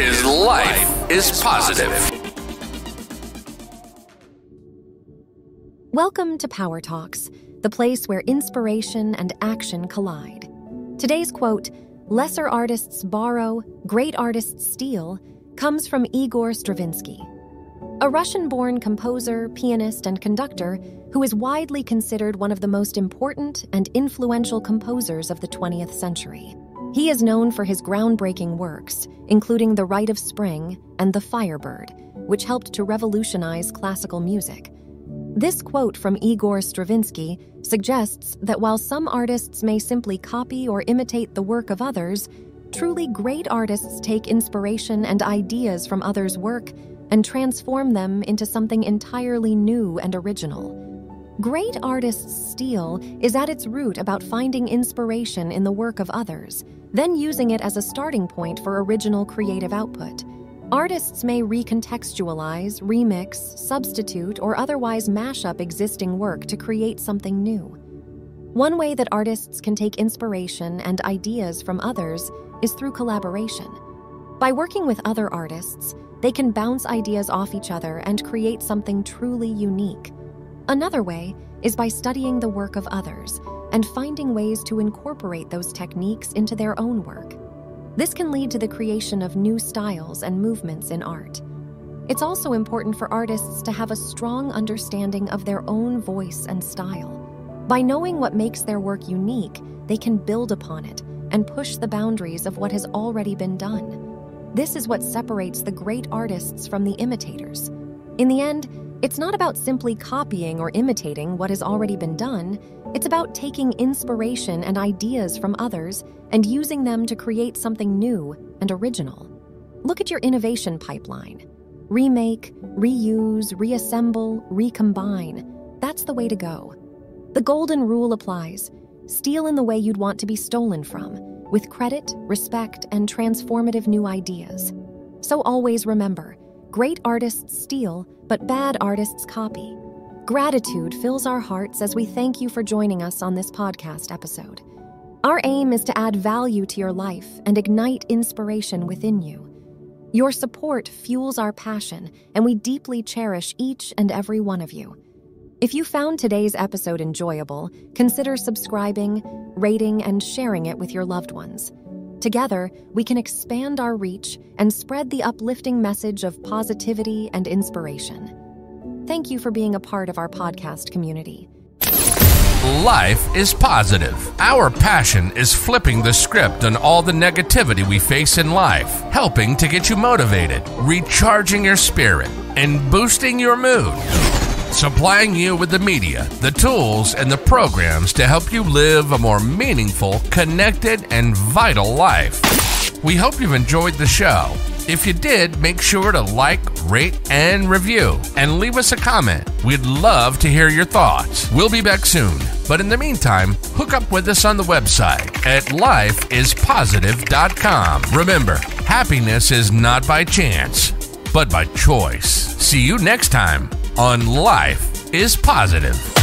is Life is Positive. Welcome to Power Talks, the place where inspiration and action collide. Today's quote, "Lesser artists borrow, great artists steal," comes from Igor Stravinsky, a Russian-born composer, pianist, and conductor who is widely considered one of the most important and influential composers of the 20th century. He is known for his groundbreaking works, including The Rite of Spring and The Firebird, which helped to revolutionize classical music. This quote from Igor Stravinsky suggests that while some artists may simply copy or imitate the work of others, truly great artists take inspiration and ideas from others' work and transform them into something entirely new and original. Great artists steal is at its root about finding inspiration in the work of others, then using it as a starting point for original creative output. Artists may recontextualize, remix, substitute, or otherwise mash up existing work to create something new. One way that artists can take inspiration and ideas from others is through collaboration. By working with other artists, they can bounce ideas off each other and create something truly unique. Another way is by studying the work of others and finding ways to incorporate those techniques into their own work. This can lead to the creation of new styles and movements in art. It's also important for artists to have a strong understanding of their own voice and style. By knowing what makes their work unique, they can build upon it and push the boundaries of what has already been done. This is what separates the great artists from the imitators. In the end, it's not about simply copying or imitating what has already been done. It's about taking inspiration and ideas from others and using them to create something new and original. Look at your innovation pipeline. Remake, reuse, reassemble, recombine. That's the way to go. The golden rule applies. Steal in the way you'd want to be stolen from, with credit, respect, and transformative new ideas. So always remember, great artists steal, but bad artists copy. Gratitude fills our hearts as we thank you for joining us on this podcast episode. Our aim is to add value to your life and ignite inspiration within you. Your support fuels our passion, and we deeply cherish each and every one of you. If you found today's episode enjoyable, consider subscribing, rating, and sharing it with your loved ones. Together, we can expand our reach and spread the uplifting message of positivity and inspiration. Thank you for being a part of our podcast community. Life is positive. Our passion is flipping the script on all the negativity we face in life, helping to get you motivated, recharging your spirit, and boosting your mood. Supplying you with the media, the tools, and the programs to help you live a more meaningful, connected, and vital life. We hope you've enjoyed the show. If you did, make sure to like, rate, and review, and leave us a comment. We'd love to hear your thoughts. We'll be back soon, but in the meantime, hook up with us on the website at lifeispositive.com. Remember, happiness is not by chance, but by choice. See you next time on Life is Positive.